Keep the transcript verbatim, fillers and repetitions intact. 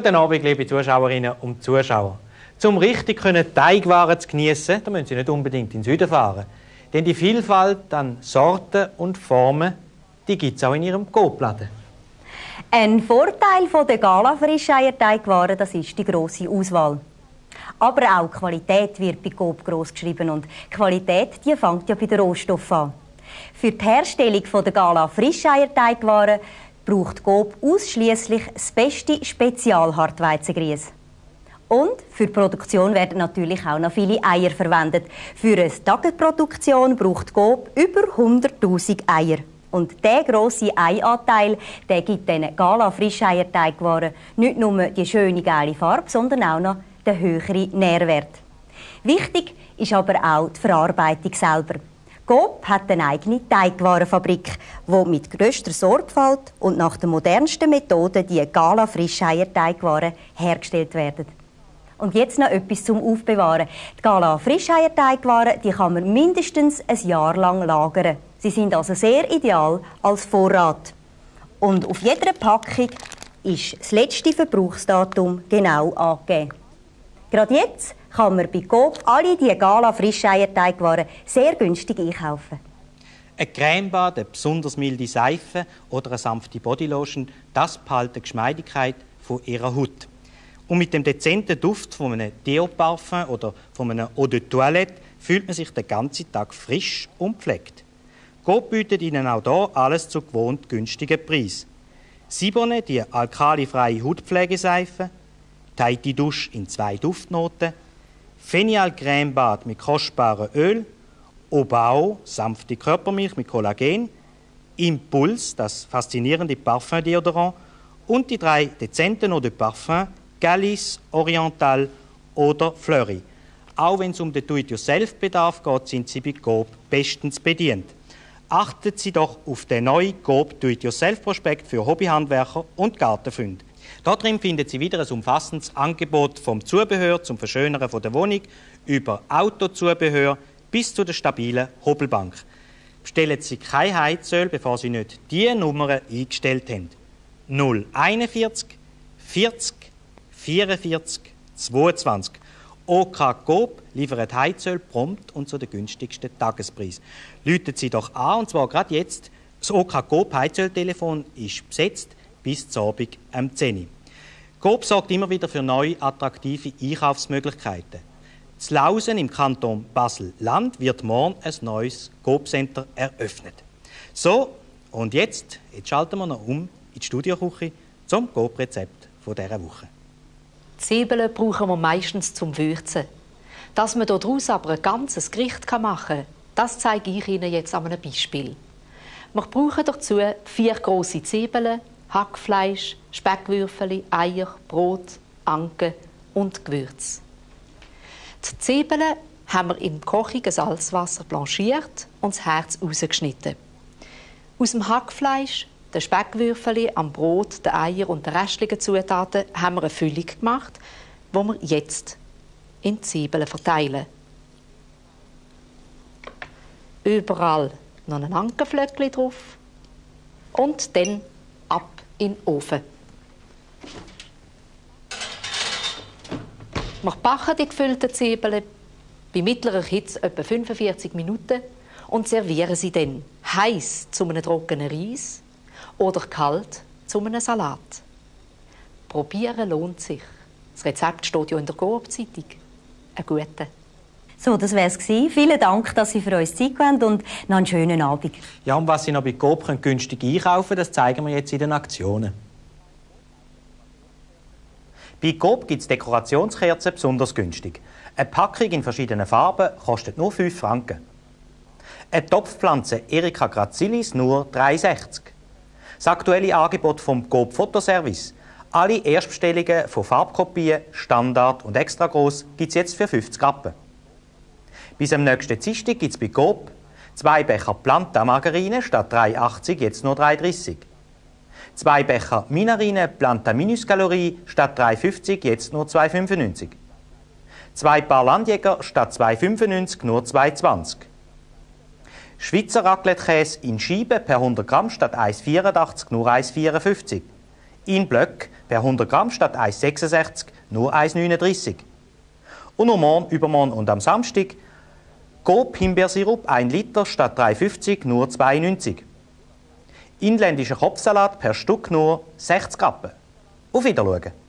Guten Abend, liebe Zuschauerinnen und Zuschauer. Zum richtig Teigwaren zu geniessen, da müssen Sie nicht unbedingt in den Süden fahren. Denn die Vielfalt an Sorten und Formen, die gibt es auch in Ihrem Coop-Laden. Ein Vorteil der Gala-Frischeier-Teigwaren, das ist die grosse Auswahl. Aber auch die Qualität wird bei GOB gross geschrieben und die Qualität, die fängt ja bei den Rohstoffen an. Für die Herstellung der Gala-Frischeier-Teigwaren braucht GOB ausschließlich das beste Spezialhartweizengrieß. Und für die Produktion werden natürlich auch noch viele Eier verwendet. Für eine Tagesproduktion braucht GOB über hunderttausend Eier. Und dieser grosse Eianteil, der gibt diesen Gala-Frischeier-Teigwaren nicht nur die schöne geile Farbe, sondern auch noch den höheren Nährwert. Wichtig ist aber auch die Verarbeitung selber. GOB hat eine eigene Teigwarenfabrik, die mit grösster Sorgfalt und nach den modernsten Methoden die Gala-Frischeier-Teigwaren hergestellt werden. Und jetzt noch etwas zum Aufbewahren. Die Gala-Frischeier-Teigwaren, die kann man mindestens ein Jahr lang lagern. Sie sind also sehr ideal als Vorrat. Und auf jeder Packung ist das letzte Verbrauchsdatum genau angegeben. Gerade jetzt kann man bei GOB alle die Gala-Frischeier-Teigwaren sehr günstig einkaufen. Ein Cremebad, eine besonders milde Seife oder eine sanfte Bodylotion, das behält die Geschmeidigkeit von ihrer Haut. Und mit dem dezenten Duft von einem Deo-Parfum oder von einem Eau de Toilette fühlt man sich den ganzen Tag frisch und pflegt. GOB bietet Ihnen auch hier alles zu gewohnt günstigen Preis. Sibone, die alkalifreie Hautpflegeseife, Tahiti Dusch in zwei Duftnoten, Fenial Creme Bad mit kostbarem Öl, Obao, sanfte Körpermilch mit Kollagen, Impuls, das faszinierende Parfum-Deodorant und die drei dezenten Eau de Parfum, Galis, Oriental oder Fleury. Auch wenn es um den Do-it-yourself-Bedarf geht, sind Sie bei GOB bestens bedient. Achten Sie doch auf den neuen GOB Do-it-yourself-Prospekt für Hobbyhandwerker und Gartenfunde. Darin finden Sie wieder ein umfassendes Angebot vom Zubehör zum Verschönern der Wohnung über Autozubehör bis zu der stabilen Hobelbank. Bestellen Sie kein Heizöl, bevor Sie nicht diese Nummern eingestellt haben. null einundvierzig vierzig vierundvierzig zweiundzwanzig. O K G O P liefert Heizöl prompt und zu den günstigsten Tagespreis. Läuten Sie doch an, und zwar gerade jetzt. Das O K G O P Heizöltelefon ist besetzt bis zum Abend um zehn Uhr. GOB sorgt immer wieder für neue, attraktive Einkaufsmöglichkeiten. In Lausen im Kanton Basel-Land wird morgen ein neues GOB-Center eröffnet. So, und jetzt, jetzt schalten wir noch um in die Studioküche zum GOB-Rezept dieser Woche. Zwiebeln brauchen wir meistens zum Würzen. Dass man daraus aber ein ganzes Gericht machen kann, das zeige ich Ihnen jetzt an einem Beispiel. Wir brauchen dazu vier grosse Zwiebeln, Hackfleisch, Speckwürfel, Eier, Brot, Anke und Gewürz. Die Zwiebeln haben wir im kochigen Salzwasser blanchiert und das Herz rausgeschnitten. Aus dem Hackfleisch, den Speckwürfel, am Brot, den Eier und den restlichen Zutaten haben wir eine Füllung gemacht, die wir jetzt in die Zwiebeln verteilen. Überall noch ein Ankenflöckchen drauf und dann ab in den Ofen. Wir backen die gefüllten Zwiebeln bei mittlerer Hitze etwa fünfundvierzig Minuten und servieren sie dann heiß zu einem trockenen Reis oder kalt zu einem Salat. Probieren lohnt sich. Das Rezept steht ja in der Coop-Zeitung. Ein guter. So, das wär's gsi. Vielen Dank, dass Sie für uns Zeit gewählt und noch einen schönen Abend. Ja, und was Sie noch bei GOB können, günstig einkaufen, das zeigen wir jetzt in den Aktionen. Bei GOB gibt es Dekorationskerzen besonders günstig. Eine Packung in verschiedenen Farben kostet nur fünf Franken. Eine Topfpflanze Erika Grazilis nur drei Franken sechzig. Das aktuelle Angebot vom GOB Fotoservice. Alle Erstbestellungen von Farbkopien, Standard und extra groß gibt es jetzt für fünfzig Rappen. Bis am nächsten Dienstag gibt es bei GOB zwei Becher Planta Margarine statt drei Franken achtzig jetzt nur drei Franken dreißig. zwei Becher Minarine Planta Minuskalorie statt drei Franken fünfzig jetzt nur zwei Franken fünfundneunzig. zwei Paar Landjäger statt zwei Franken fünfundneunzig nur zwei Franken zwanzig. Schweizer Raclette-Käse in Scheibe per hundert Gramm statt ein Franken vierundachtzig nur ein Franken vierundfünfzig. in Blöcken per hundert Gramm statt eins Komma sechsundsechzig nur eins Komma neununddreißig. Und am Morgen, übermorgen und am Samstag G O B Himbeersirup ein Liter statt drei Komma fünfzig nur zwei Komma neunzig. Inländischer Kopfsalat per Stück nur sechzig Rappen. Auf Wiedersehen!